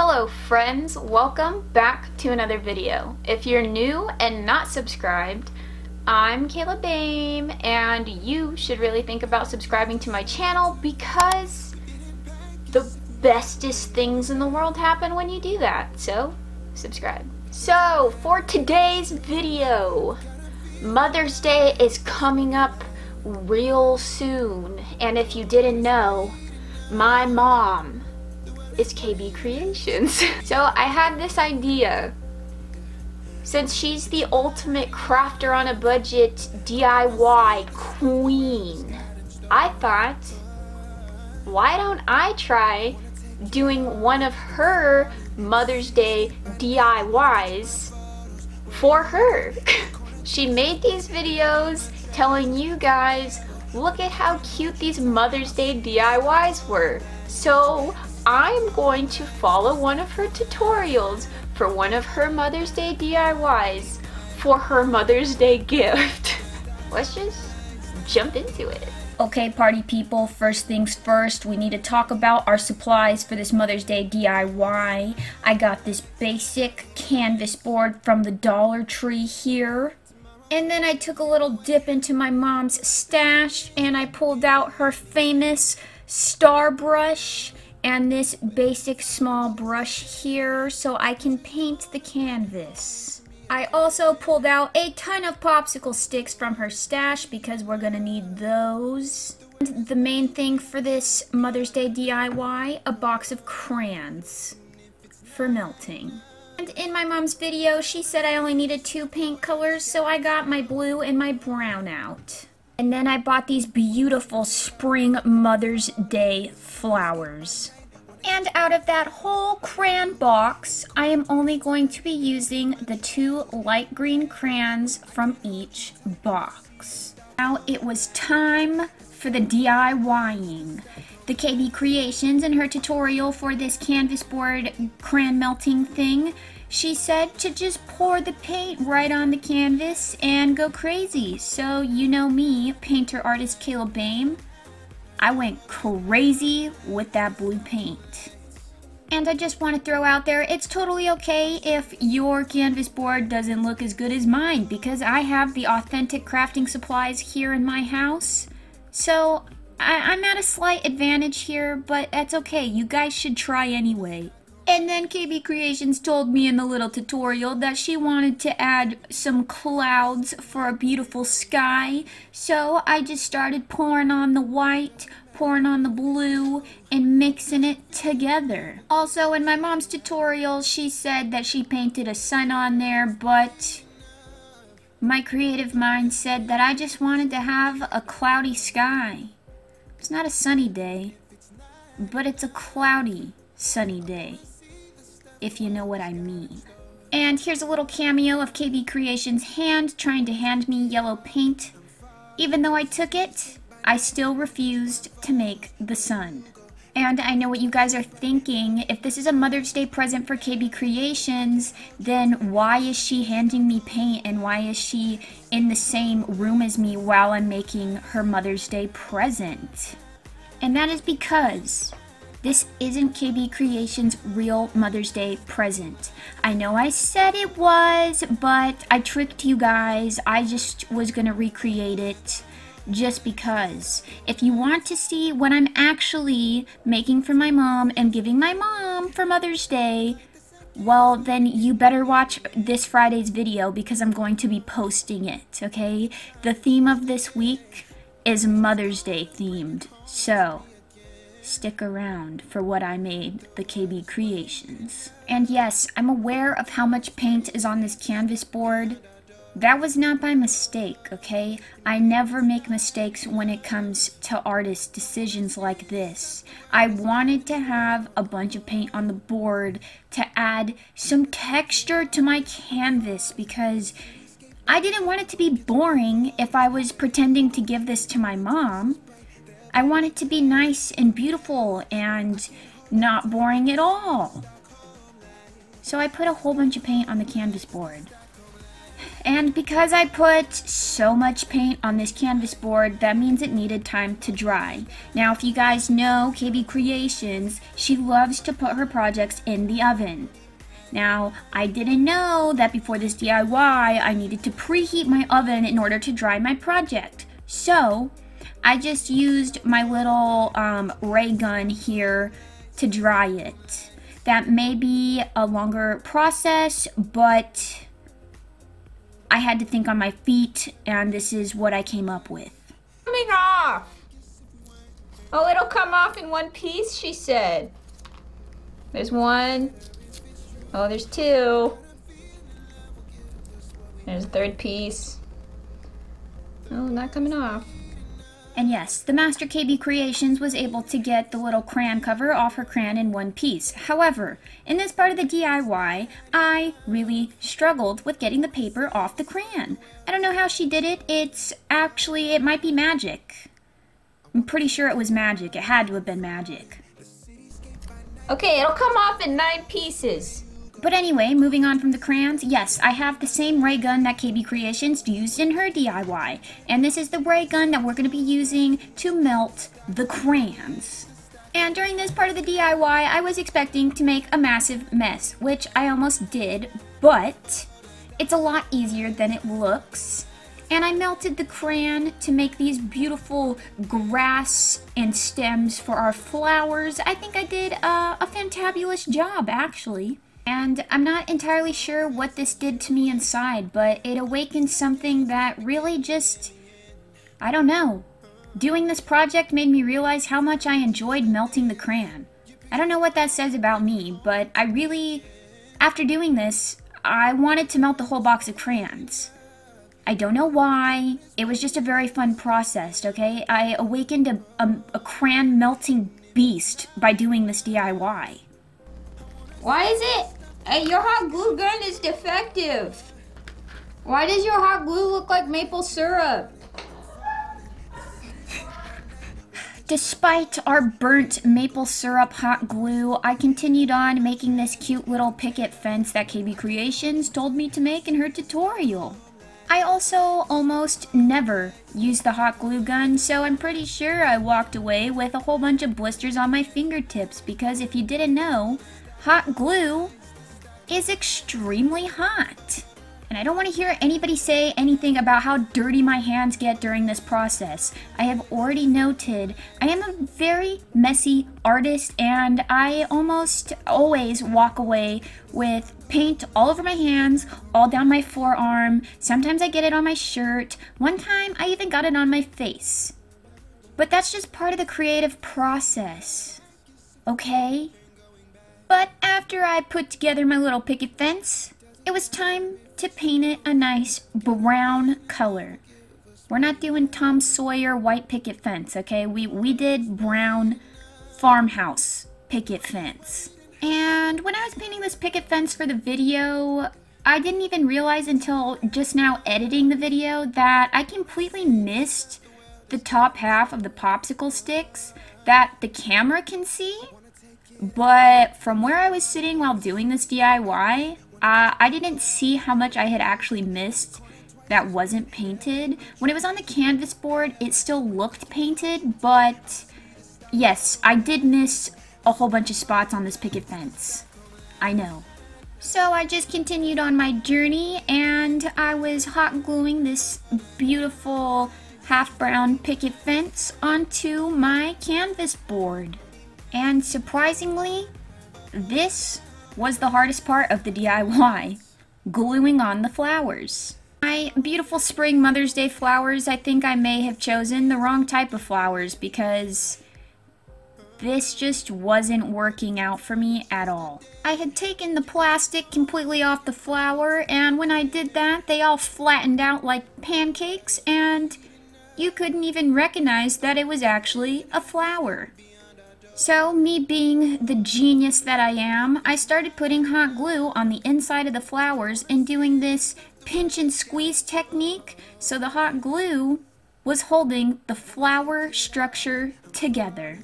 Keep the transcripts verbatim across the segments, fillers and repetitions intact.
Hello friends, welcome back to another video. If you're new and not subscribed, I'm Kayla Bame and you should really think about subscribing to my channel because the bestest things in the world happen when you do that. So, subscribe. So, for today's video, Mother's Day is coming up real soon, and if you didn't know, my mom is K B Creations. So I had this idea. Since she's the ultimate crafter on a budget D I Y queen, I thought, why don't I try doing one of her Mother's Day D I Ys for her? She made these videos telling you guys, look at how cute these Mother's Day D I Ys were. So I'm going to follow one of her tutorials for one of her Mother's Day D I Ys for her Mother's Day gift. Let's just jump into it. Okay, party people, first things first, we need to talk about our supplies for this Mother's Day D I Y. I got this basic canvas board from the Dollar Tree here. And then I took a little dip into my mom's stash and I pulled out her famous star brush and this basic small brush here so I can paint the canvas. I also pulled out a ton of popsicle sticks from her stash because we're gonna need those. And the main thing for this Mother's Day D I Y, a box of crayons for melting. And in my mom's video, she said I only needed two paint colors, so I got my blue and my brown out. And then I bought these beautiful spring Mother's Day flowers. And out of that whole crayon box, I am only going to be using the two light green crayons from each box. Now it was time for the DIYing. The K B Creations in her tutorial for this canvas board crayon melting thing, she said to just pour the paint right on the canvas and go crazy. So you know me, painter artist Kayla Bame, I went crazy with that blue paint. And I just want to throw out there, it's totally okay if your canvas board doesn't look as good as mine because I have the authentic crafting supplies here in my house. So I I'm at a slight advantage here, but that's okay. You guys should try anyway. And then K B Creations told me in the little tutorial that she wanted to add some clouds for a beautiful sky. So I just started pouring on the white, pouring on the blue, and mixing it together. Also, in my mom's tutorial, she said that she painted a sun on there, but my creative mind said that I just wanted to have a cloudy sky. It's not a sunny day, but it's a cloudy, sunny day, if you know what I mean. And here's a little cameo of K B Creations' hand trying to hand me yellow paint. Even though I took it, I still refused to make the sun. And I know what you guys are thinking, if this is a Mother's Day present for K B Creations, then why is she handing me paint and why is she in the same room as me while I'm making her Mother's Day present? And that is because this isn't K B Creations' real Mother's Day present. I know I said it was, but I tricked you guys. I just was gonna recreate it just because. If you want to see what I'm actually making for my mom and giving my mom for Mother's Day, well, then you better watch this Friday's video because I'm going to be posting it, okay? The theme of this week is Mother's Day themed, so stick around for what I made, the K B Creations. And yes, I'm aware of how much paint is on this canvas board. That was not by mistake, okay? I never make mistakes when it comes to artist decisions like this. I wanted to have a bunch of paint on the board to add some texture to my canvas because I didn't want it to be boring if I was pretending to give this to my mom. I want it to be nice and beautiful and not boring at all. So I put a whole bunch of paint on the canvas board. And because I put so much paint on this canvas board, that means it needed time to dry. Now, if you guys know K B Creations, she loves to put her projects in the oven. Now, I didn't know that before this D I Y, I needed to preheat my oven in order to dry my project. So, I just used my little um, ray gun here to dry it. That may be a longer process, but I had to think on my feet, and this is what I came up with. Coming off. Oh, it'll come off in one piece, she said. There's one. Oh, there's two. There's a third piece. Oh, not coming off. And yes, the master K B Creations was able to get the little crayon cover off her crayon in one piece. However, in this part of the D I Y, I really struggled with getting the paper off the crayon. I don't know how she did it. It's actually, it might be magic. I'm pretty sure it was magic. It had to have been magic. Okay, it'll come off in nine pieces. But anyway, moving on from the crayons, yes, I have the same ray gun that K B Creations used in her D I Y. And this is the ray gun that we're going to be using to melt the crayons. And during this part of the D I Y, I was expecting to make a massive mess, which I almost did, but it's a lot easier than it looks. And I melted the crayon to make these beautiful grass and stems for our flowers. I think I did a, a fantabulous job, actually. And I'm not entirely sure what this did to me inside, but it awakened something that really just, I don't know. Doing this project made me realize how much I enjoyed melting the crayon. I don't know what that says about me, but I really, after doing this, I wanted to melt the whole box of crayons. I don't know why. It was just a very fun process, okay? I awakened a, a, a crayon melting beast by doing this D I Y. Why is it? Hey, your hot glue gun is defective. Why does your hot glue look like maple syrup? Despite our burnt maple syrup hot glue, I continued on making this cute little picket fence that K B Creations told me to make in her tutorial. I also almost never use the hot glue gun, so I'm pretty sure I walked away with a whole bunch of blisters on my fingertips, because if you didn't know, hot glue is extremely hot. And I don't want to hear anybody say anything about how dirty my hands get during this process. I have already noted I am a very messy artist, and I almost always walk away with paint all over my hands, all down my forearm. Sometimes I get it on my shirt. One time I even got it on my face. But that's just part of the creative process, okay? But after I put together my little picket fence, it was time to paint it a nice brown color. We're not doing Tom Sawyer white picket fence, okay? We, we did brown farmhouse picket fence. And when I was painting this picket fence for the video, I didn't even realize until just now editing the video that I completely missed the top half of the popsicle sticks that the camera can see. But from where I was sitting while doing this D I Y, uh, I didn't see how much I had actually missed that wasn't painted. When it was on the canvas board, it still looked painted, but yes, I did miss a whole bunch of spots on this picket fence. I know. So I just continued on my journey, and I was hot gluing this beautiful half brown picket fence onto my canvas board. And surprisingly, this was the hardest part of the D I Y, gluing on the flowers. My beautiful spring Mother's Day flowers, I think I may have chosen the wrong type of flowers, because this just wasn't working out for me at all. I had taken the plastic completely off the flower, and when I did that, they all flattened out like pancakes, and you couldn't even recognize that it was actually a flower. So, me being the genius that I am, I started putting hot glue on the inside of the flowers and doing this pinch and squeeze technique, so the hot glue was holding the flower structure together.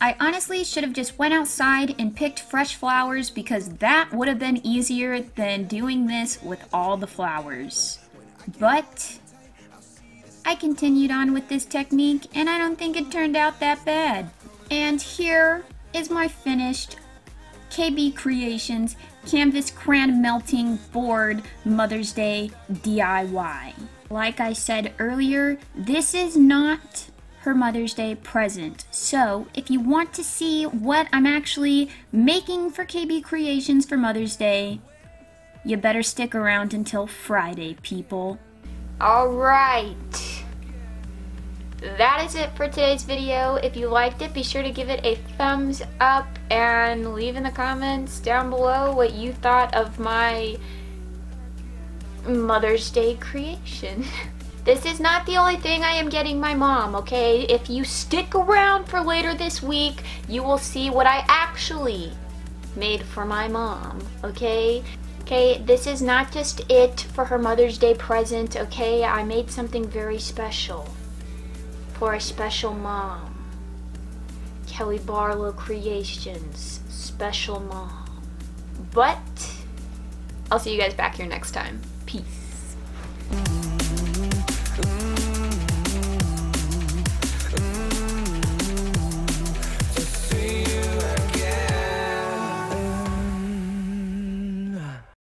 I honestly should have just went outside and picked fresh flowers, because that would have been easier than doing this with all the flowers. But I continued on with this technique and I don't think it turned out that bad. And here is my finished K B Creations Canvas Crayon Melting Board Mother's Day D I Y. Like I said earlier, this is not her Mother's Day present. So if you want to see what I'm actually making for K B Creations for Mother's Day, you better stick around until Friday, people. Alright, that is it for today's video. If you liked it, be sure to give it a thumbs up and leave in the comments down below what you thought of my Mother's Day creation. This is not the only thing I am getting my mom, okay? If you stick around for later this week, you will see what I actually made for my mom, okay? Okay, this is not just it for her Mother's Day present, okay? I made something very special for a special mom. Kelly Barlow Creations, special mom. But I'll see you guys back here next time. Peace.